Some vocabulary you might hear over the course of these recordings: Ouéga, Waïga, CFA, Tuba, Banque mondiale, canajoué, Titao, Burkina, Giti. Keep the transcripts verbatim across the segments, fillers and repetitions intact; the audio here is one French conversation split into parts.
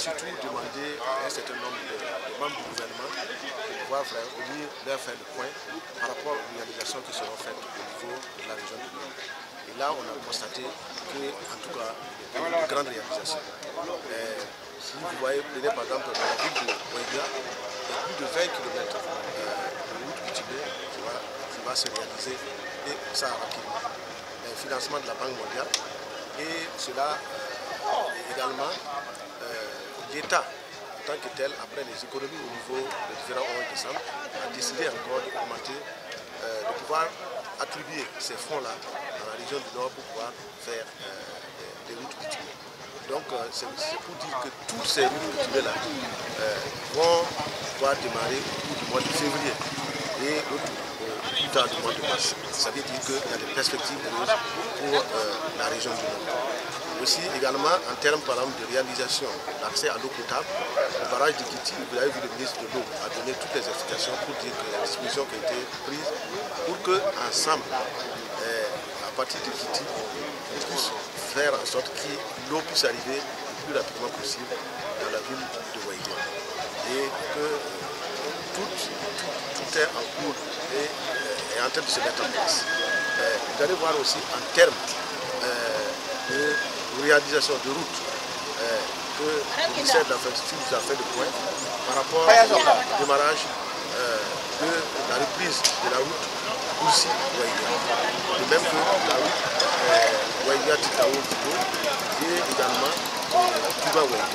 surtout demander à un certain nombre de, de membres du gouvernement de pouvoir venir leur faire le point par rapport aux réalisations qui seront faites au niveau de la région du Nord. Et là, on a constaté que, en tout cas, il y a une grande réalisation. Et, si vous voyez, prenez par exemple dans la ville de Ouéga, il y a plus de vingt kilomètres de route cultivée qui va, qui va se réaliser, et ça rapidement. Un financement de la Banque mondiale, et cela euh, également, euh, l'État, en tant que tel, après les économies au niveau des différents onze décembre, a décidé encore d'augmenter, euh, de pouvoir attribuer ces fonds-là dans la région du Nord pour pouvoir faire euh, des routes cultivées. Donc euh, c'est pour dire que toutes ces routes cultivées-là euh, vont pouvoir démarrer au bout du mois de février et au, au plus tard du mois de mars. Ça veut dire qu'il y a des perspectives heureuses pour euh, la région du Nord. Aussi également en termes par exemple de réalisation, d'accès à l'eau potable, le barrage de Giti, vous avez vu le ministre de l'eau a donné toutes les explications pour dire que la disposition qui a été prise pour qu'ensemble, eh, à partir de Giti, on puisse faire en sorte que l'eau puisse arriver le plus rapidement possible dans la ville de Waïga. Et que tout, tout, tout est en cours et, et en train de se mettre en place. Eh, vous allez voir aussi en termes eh, de réalisation de route eh, que le ministère de l'Infrastructure nous a fait le point par rapport au démarrage euh, de la reprise de la route aussi Ouéga. De même que la route eh, Ouéga Titao et également eh, Tuba Ouéga.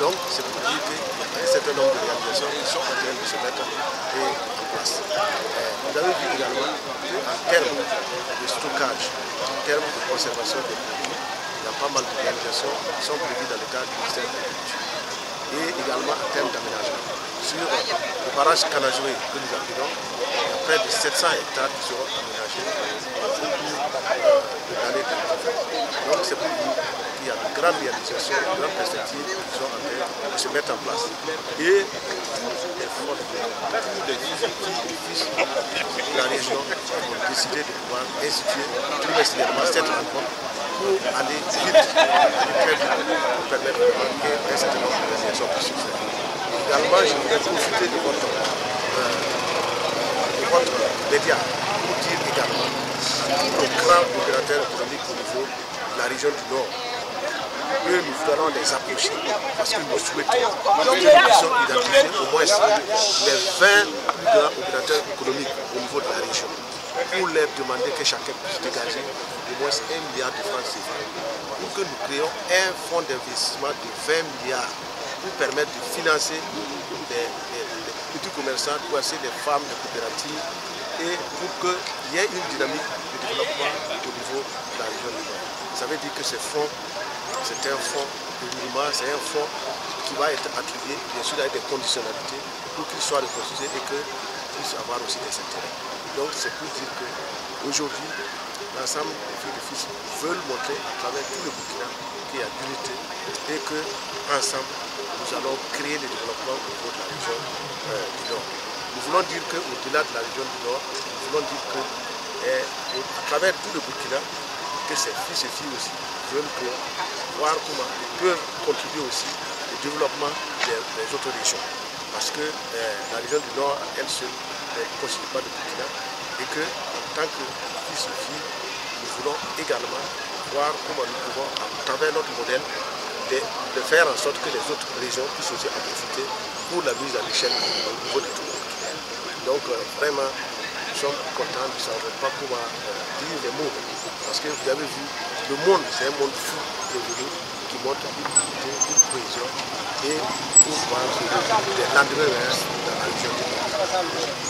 Donc c'est pour dire qu'il y a un certain nombre de réalisations qui sont en train de se mettre en place. Eh, vous avez vu également qu'en termes de stockage, en termes de conservation des produits, il y a pas mal de réalisations qui sont prévues dans le cadre du ministère de l'Agriculture. Et également en termes d'aménagement. Sur le barrage canajoué que nous appelons, il y a près de sept cents hectares qui seront aménagés dans l'année deux mille vingt. Donc c'est pour vous qu'il y a de grandes réalisations, de grandes perspectives qui sont en train de se mettre en place. Et tous les fonds, tous les fils de la région ont décidé de pouvoir instituer trimestriellement cette rencontre pour aller vite, aller très vite, pour permettre de manquer un certain nombre de réalisations qui se font. Également, je voudrais profiter de votre, euh, de votre média pour dire également aux grands opérateurs économiques au niveau de la région du Nord, eux, nous ferons les approcher parce que nous souhaitons que nous sommes identifiés au moins les vingt grands opérateurs économiques au niveau de la région, pour leur demander que chacun puisse dégager au moins un milliard de francs C F A pour que nous créions un fonds d'investissement de vingt milliards pour permettre de financer les, les, les petits commerçants, pour assurer les femmes, les coopératives et pour qu'il y ait une dynamique de développement au niveau de la région du Nord. Ça veut dire que ce fonds, c'est un fonds de mouvement, c'est un fonds qui va être attribué, bien sûr, avec des conditionnalités pour qu'il soit reconstitué et que avoir aussi des intérêts. Donc c'est pour dire qu'aujourd'hui, l'ensemble des filles et fils veulent montrer à travers tout le Burkina qu'il y a d'unité et qu'ensemble, nous allons créer le développement au niveau de la région euh, du Nord. Nous voulons dire qu'au-delà de la région du Nord, nous voulons dire que eh, à travers tout le Burkina, que ces fils et filles aussi veulent que, voir comment ils peuvent contribuer aussi au développement des, des autres régions. Parce que euh, la région du Nord, elle seule, ne constitue pas de Burkina et que, en tant que fils ou fille, nous voulons également voir comment nous pouvons, à travers notre modèle, de, de faire en sorte que les autres régions puissent aussi en profiter pour la mise à l'échelle au niveau de tout le monde. Donc, euh, vraiment, nous sommes contents, nous ne savons pas comment euh, dire les mots. Parce que vous avez vu, le monde, c'est un monde fou devenu qui montre une unité, une cohésion et pour voir des lendemains dans la région du monde.